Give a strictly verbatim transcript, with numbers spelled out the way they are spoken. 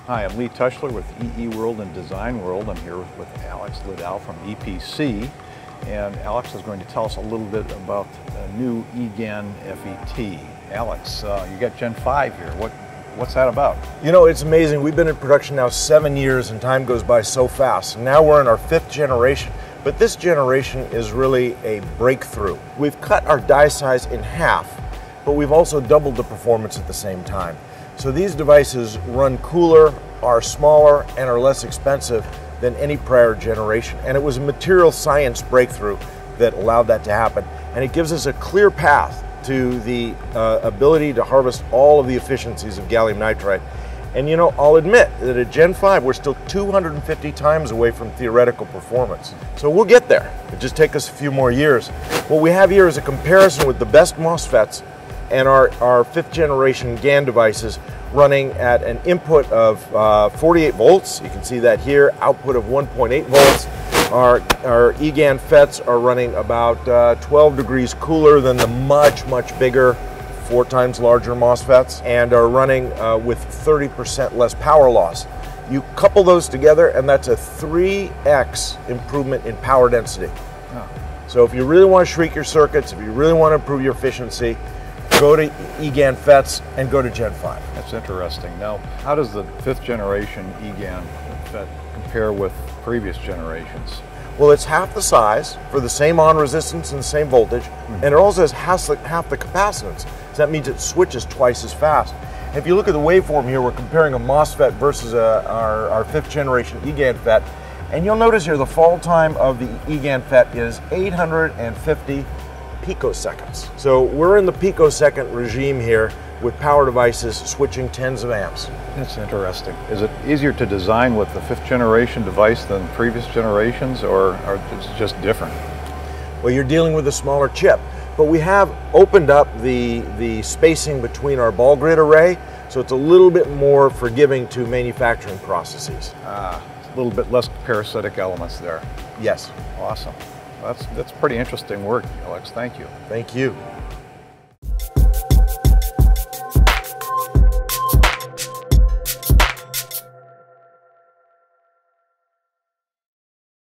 Hi, I'm Lee Teschler with E E World and Design World. I'm here with Alex Lidow from E P C, and Alex is going to tell us a little bit about the new eGaN F E T. Alex, uh, you got Gen five here. What, what's that about? You know, it's amazing. We've been in production now seven years, and time goes by so fast. Now we're in our fifth generation, but this generation is really a breakthrough. We've cut our die size in half, but we've also doubled the performance at the same time. So these devices run cooler, are smaller, and are less expensive than any prior generation. And it was a material science breakthrough that allowed that to happen. And it gives us a clear path to the uh, ability to harvest all of the efficiencies of gallium nitride. And you know, I'll admit that at Gen five, we're still two hundred fifty times away from theoretical performance. So we'll get there. It'll just take us a few more years. What we have here is a comparison with the best MOSFETs and our, our fifth generation GaN devices running at an input of uh, forty-eight volts. You can see that here, output of one point eight volts. Our, our eGaN FETs are running about uh, twelve degrees cooler than the much, much bigger, four times larger MOSFETs, and are running uh, with thirty percent less power loss. You couple those together and that's a three X improvement in power density. Oh. So if you really want to shrink your circuits, if you really want to improve your efficiency, go to eGaN FETs and go to Gen five. That's interesting. Now, how does the fifth generation eGaN FET compare with previous generations? Well, it's half the size for the same on resistance and the same voltage, mm-hmm. and it also has half the, half the capacitance. So that means it switches twice as fast. And if you look at the waveform here, we're comparing a MOSFET versus a, our, our fifth generation eGaN FET, and you'll notice here the fall time of the eGaN FET is eight hundred fifty picoseconds. So we're in the picosecond regime here with power devices switching tens of amps. That's interesting. Is it easier to design with the fifth generation device than previous generations, or are it just different? Well, you're dealing with a smaller chip, but we have opened up the, the spacing between our ball grid array, so it's a little bit more forgiving to manufacturing processes. Ah, a little bit less parasitic elements there. Yes. Awesome. That's, that's pretty interesting work, Alex. Thank you. Thank you.